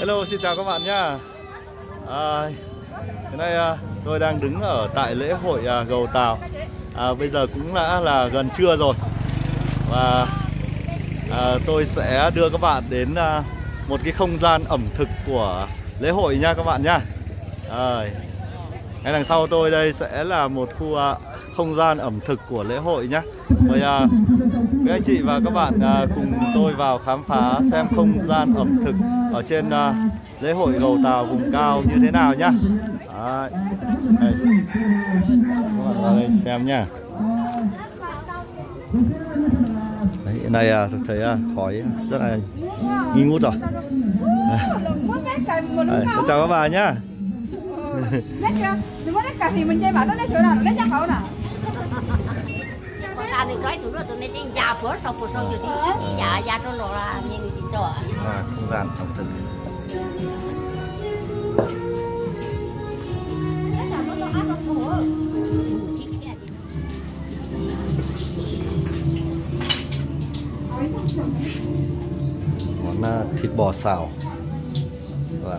Hello, xin chào các bạn nhá. Hôm nay tôi đang đứng ở tại lễ hội Gầu Tào. Bây giờ cũng đã là gần trưa rồi. Và tôi sẽ đưa các bạn đến một cái không gian ẩm thực của lễ hội nha các bạn nhá. Ngay đằng sau tôi đây sẽ là một khu không gian ẩm thực của lễ hội nhá. Với anh chị và các bạn cùng tôi vào khám phá xem không gian ẩm thực ở trên lễ hội Gầu Tào vùng cao như thế nào nhá. Đấy. Đây. Các bạn vào đây xem nhá. Đấy, hiện nay tôi thấy khói rất là nghi ngút rồi. Đấy, chào các bạn nhá. Không gian ẩm thực. Món thịt bò xào. Và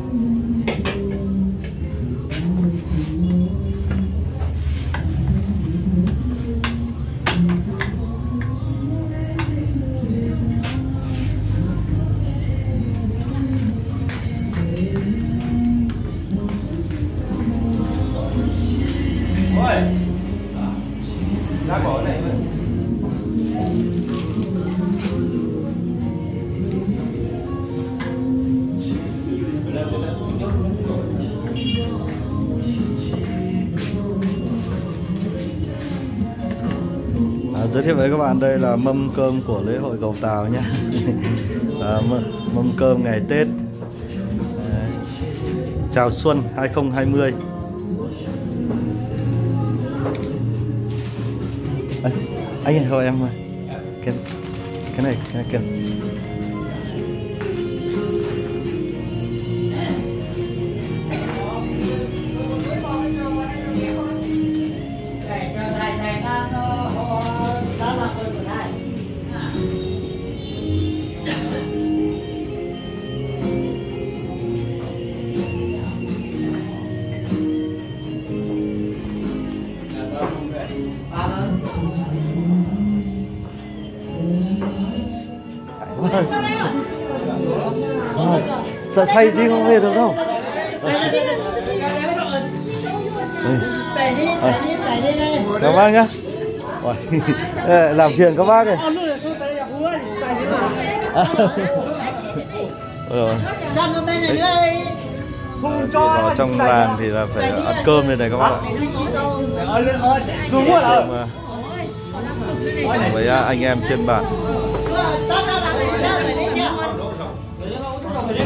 giới thiệu với các bạn đây là mâm cơm của lễ hội Gầu Tào nhé. Mâm cơm ngày Tết chào xuân 2020. Anh hỏi em cái này kìa. Sợ say đi không về được đâu. Cảm ơn nhá. Làm phiền các bác này. Ở trong làng thì là phải ăn cơm đây này các bác ạ. Cùng với anh em trên bản.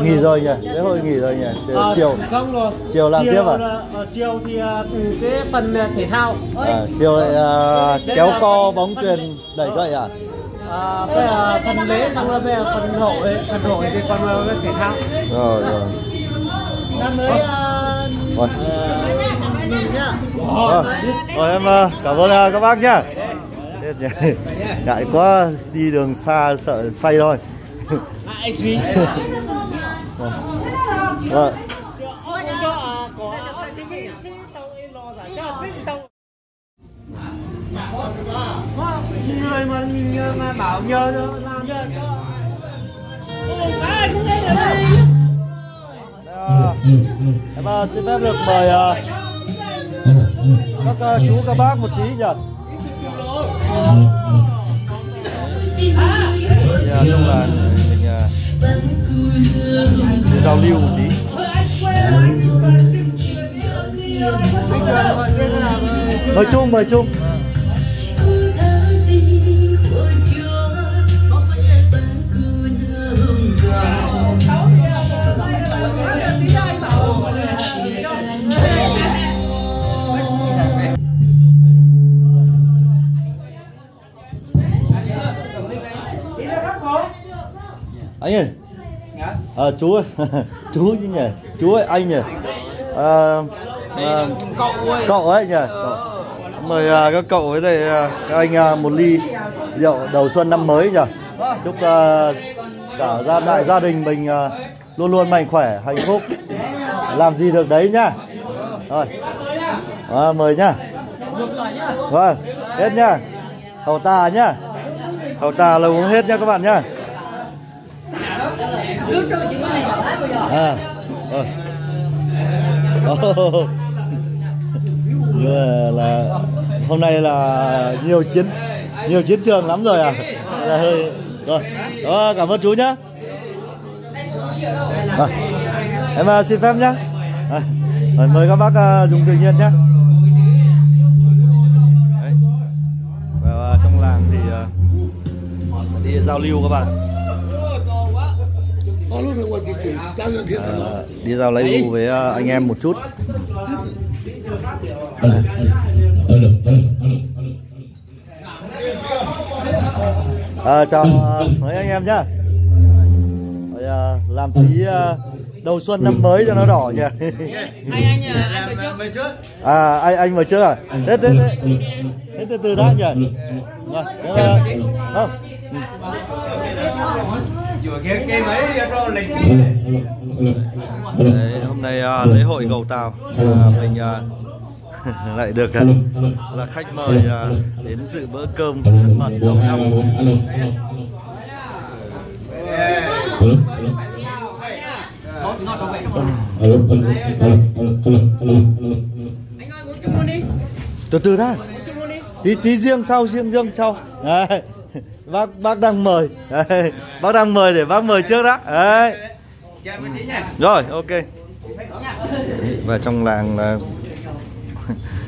Nghỉ rồi nhỉ, lễ hội nghỉ rồi nhỉ, chiều làm tiếp à? Chiều thì cái phần thể thao. Chiều lại kéo co bóng chuyền đẩy gậy à? Bây giờ phần lễ xong rồi, bây giờ phần hội thì còn cái thể thao. Rồi. Năm mới. Rồi em cảm ơn các bác nhá. Ngại quá đi đường xa sợ say thôi. Người mà bảo nhờ làm nhờ cho. Ai cũng lên ở đây. Em xin phép được mời các chú các bác một tí nhỉ. Trong làng mình giao lưu một tí. Mời chung. Anh ơi, chú ơi, chú chứ nhỉ, chú ơi, anh nhỉ, cậu ấy nhỉ, mời các cậu với lại các anh một ly rượu đầu xuân năm mới nhỉ, chúc cả gia đình mình luôn luôn mạnh khỏe, hạnh phúc, làm gì được đấy nhá, rồi, mời nhá, vâng, hết nhá, hầu tà là uống hết nhá các bạn nhá. Là hôm nay là nhiều chiến trường lắm rồi à, là hơi rồi đó, cảm ơn chú nhá. Em xin phép nhá, mời các bác dùng tự nhiên nhá. Và trong làng thì đi giao lưu các bạn. Đi giao lấy lưu với anh em một chút. Chào mấy anh em nhá. Làm tí đầu xuân năm mới cho nó đỏ nhỉ. Anh mời trước à? Anh mời trước à? Thế từ đã nhỉ. Hôm nay lễ hội Gầu Tào mình lại được là khách mời đến dự bữa cơm thân mật đầu năm. Anh ơi muốn chung luôn đi. Từ từ đã. Tí riêng sau. Đấy. Bác đang mời. Đấy. Bác đang mời để bác mời trước đã. Đấy. Rồi, ok. Và trong làng là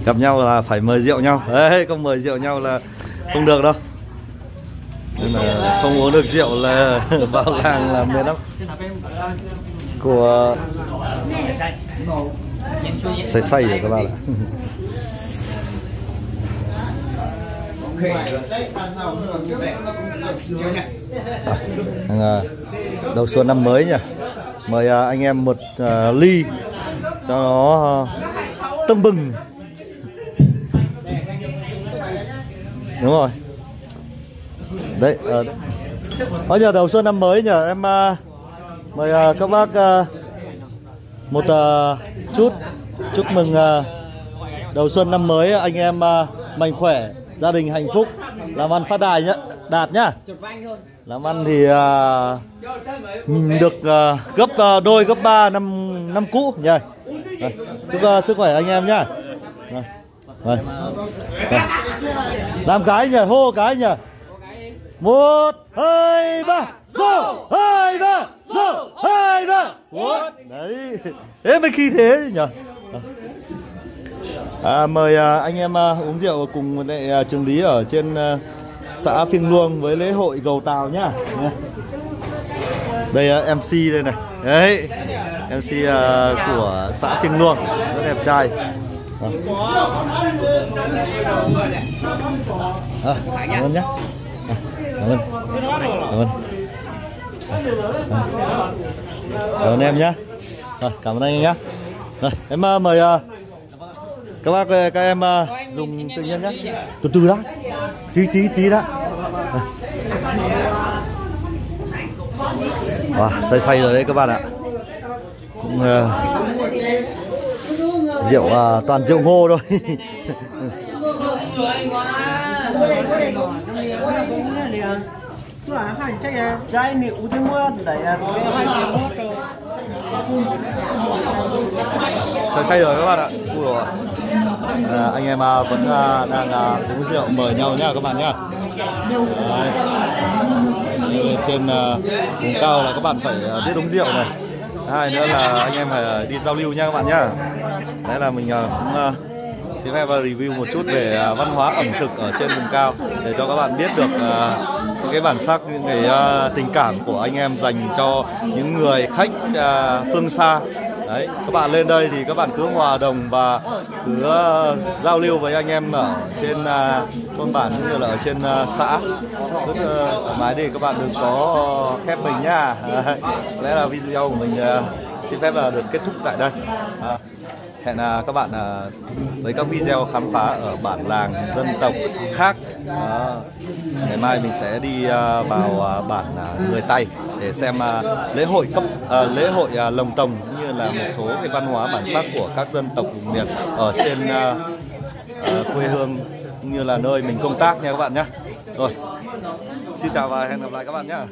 gặp nhau là phải mời rượu nhau. Đấy, không mời rượu nhau là không được đâu. Nên là không uống được rượu là vào làng là mệt lắm. Của say rồi các bạn ạ. Đầu xuân năm mới nhỉ, mời anh em một ly cho nó tưng bừng. Đúng rồi đấy, ở giờ đầu xuân năm mới nhỉ, em mời các bác một chút chúc mừng đầu xuân năm mới anh em mạnh khỏe, gia đình hạnh phúc, làm ăn phát tài nhá, đạt nhá. Làm ăn thì nhìn được gấp đôi gấp ba năm cũ nhỉ. Chúc sức khỏe anh em nhá. Làm cái nhỉ, hô cái nhỉ. 1 2 3 go, 2 3 go, 2 3 đấy. Thế mới khi thế nhỉ. Mời anh em uống rượu cùng lại Trương Lý ở trên xã Phiêng Luông với lễ hội Gầu Tào nhá. Đây MC đây này. Đấy. MC của xã Phiêng Luông, rất đẹp trai. Cảm ơn nhá. Cảm ơn em nhá. Rồi, cảm ơn anh nhá. Rồi, em mời các bác các em dùng tự nhiên nhá. Từ đã. Tí đã. Wow, say rồi đấy các bạn ạ. Cũng rượu toàn rượu ngô thôi. Say rồi các bạn ạ. Anh em vẫn đang uống rượu mời nhau nhá các bạn nhá. Trên vùng cao là các bạn phải biết uống rượu này. Hai nữa là anh em phải đi giao lưu nha các bạn nhá. Đấy là mình cũng xin phép review một chút về văn hóa ẩm thực ở trên vùng cao để cho các bạn biết được những cái bản sắc, những cái tình cảm của anh em dành cho những người khách phương xa. Đấy, các bạn lên đây thì các bạn cứ hòa đồng và cứ giao lưu với anh em ở trên thôn bản cũng như là ở trên xã. Rất thoải mái thì các bạn đừng có khép mình nhá. Lẽ là video của mình xin phép là được kết thúc tại đây. Hẹn các bạn với các video khám phá ở bản làng dân tộc khác. Ngày mai mình sẽ đi vào bản người Tày để xem lễ hội lồng tồng cũng như là một số cái văn hóa bản sắc của các dân tộc vùng miền ở trên quê hương cũng như là nơi mình công tác nha các bạn nhé. Rồi, xin chào và hẹn gặp lại các bạn nhé.